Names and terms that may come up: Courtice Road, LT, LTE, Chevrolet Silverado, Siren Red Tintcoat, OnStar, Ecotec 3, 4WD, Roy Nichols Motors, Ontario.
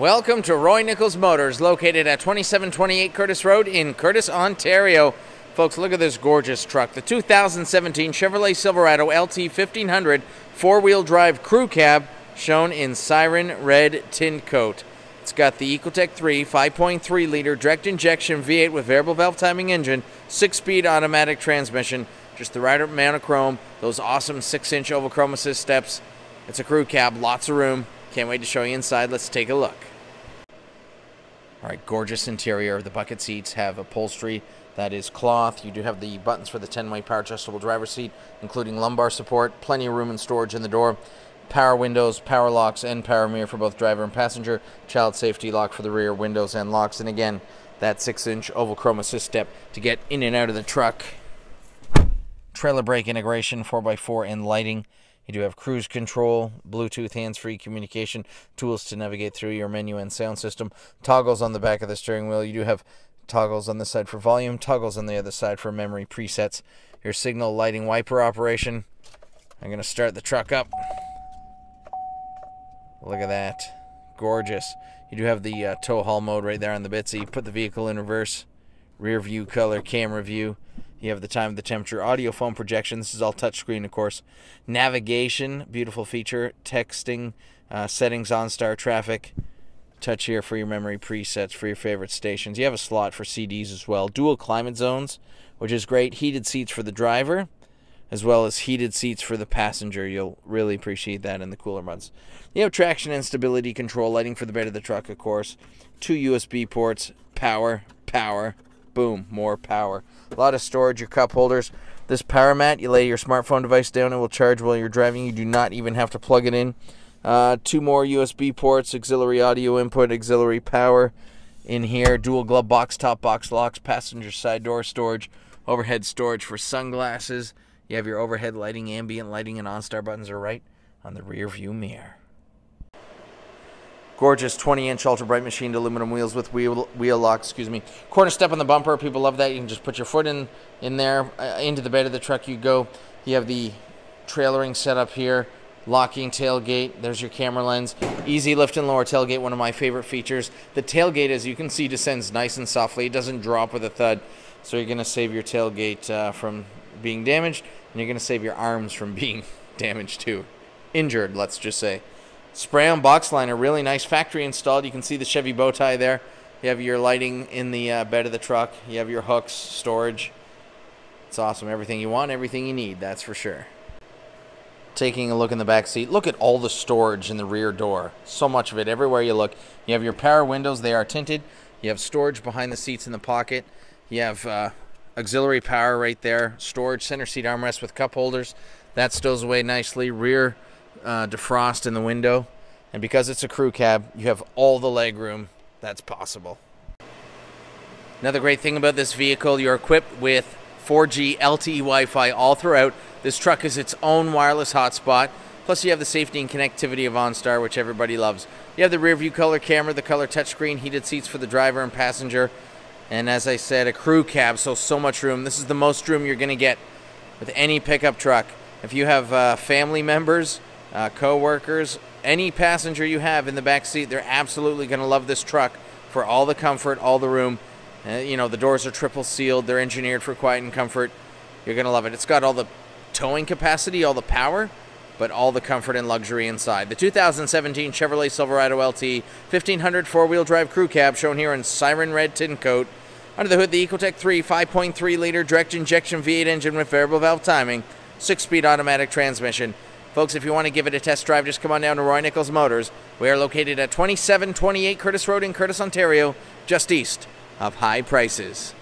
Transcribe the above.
Welcome to Roy Nichols Motors, located at 2728 Courtice Road in Courtice, Ontario. Folks, look at this gorgeous truck. The 2017 Chevrolet Silverado LT 1500 four-wheel drive crew cab, shown in Siren Red Tintcoat. It's got the Ecotec 3 5.3 liter direct injection V8 with variable valve timing engine, 6-speed automatic transmission, just the right monochrome, those awesome 6-inch oval chrome assist steps. It's a crew cab, lots of room. Can't wait to show you inside. Let's take a look. All right, gorgeous interior. The bucket seats have upholstery that is cloth. You do have the buttons for the 10-way power adjustable driver's seat, including lumbar support, plenty of room and storage in the door. Power windows, power locks, and power mirror for both driver and passenger. Child safety lock for the rear windows and locks. And again, that 6-inch oval chrome assist step to get in and out of the truck. Trailer brake integration, 4x4, and lighting. You do have cruise control, Bluetooth hands-free communication, tools to navigate through your menu and sound system. Toggles on the back of the steering wheel. You do have toggles on this side for volume, toggles on the other side for memory presets. Your signal lighting wiper operation. I'm going to start the truck up. Look at that. Gorgeous. You do have the tow haul mode right there on the Bitsy. Put the vehicle in reverse. Rear view, color, camera view. You have the time, the temperature, audio phone projection. This is all touchscreen, of course. Navigation, beautiful feature. Texting, settings, OnStar, traffic. Touch here for your memory presets, for your favorite stations. You have a slot for CDs as well. Dual climate zones, which is great. Heated seats for the driver, as well as heated seats for the passenger. You'll really appreciate that in the cooler months. You have traction and stability control, lighting for the bed of the truck, of course. 2 USB ports, power, power, boom, more power. A lot of storage, your cup holders. This power mat, you lay your smartphone device down, it will charge while you're driving. You do not even have to plug it in. 2 more USB ports, auxiliary audio input, auxiliary power in here. Dual glove box, top box locks, passenger side door storage, overhead storage for sunglasses. You have your overhead lighting, ambient lighting, and OnStar buttons are right on the rear view mirror. Gorgeous 20-inch ultra-bright machined aluminum wheels with wheel lock, Corner step on the bumper. People love that. You can just put your foot in there. Into the bed of the truck you go. You have the trailering setup here. Locking tailgate. There's your camera lens. Easy lift and lower tailgate, one of my favorite features. The tailgate, as you can see, descends nice and softly. It doesn't drop with a thud. So you're going to save your tailgate from being damaged, and you're going to save your arms from being damaged too. Injured, let's just say. Spray-on box liner, really nice. Factory installed. You can see the Chevy bow tie there. You have your lighting in the bed of the truck. You have your hooks, storage. It's awesome. Everything you want, everything you need, that's for sure. Taking a look in the back seat, look at all the storage in the rear door. So much of it, everywhere you look. You have your power windows. They are tinted. You have storage behind the seats in the pocket. You have auxiliary power right there, storage, center seat armrest with cup holders. That stows away nicely. Rear defrost in the window. And because it's a crew cab, you have all the leg room that's possible. Another great thing about this vehicle, you're equipped with 4G LTE Wi-Fi all throughout. This truck is its own wireless hotspot. Plus, you have the safety and connectivity of OnStar, which everybody loves. You have the rear view color camera, the color touchscreen, heated seats for the driver and passenger. And as I said, a crew cab, so much room. This is the most room you're going to get with any pickup truck. If you have family members, co-workers, any passenger you have in the back seat, they're absolutely going to love this truck for all the comfort, all the room. You know, the doors are triple sealed. They're engineered for quiet and comfort. You're going to love it. It's got all the towing capacity, all the power, but all the comfort and luxury inside. The 2017 Chevrolet Silverado LT 1500 four-wheel drive crew cab, shown here in Siren Red Tintcoat. Under the hood, the Ecotec 3 5.3 liter direct injection V8 engine with variable valve timing, 6-speed automatic transmission. Folks, if you want to give it a test drive, just come on down to Roy Nichols Motors. We are located at 2728 Courtice Road in Courtice, Ontario, just east of high prices.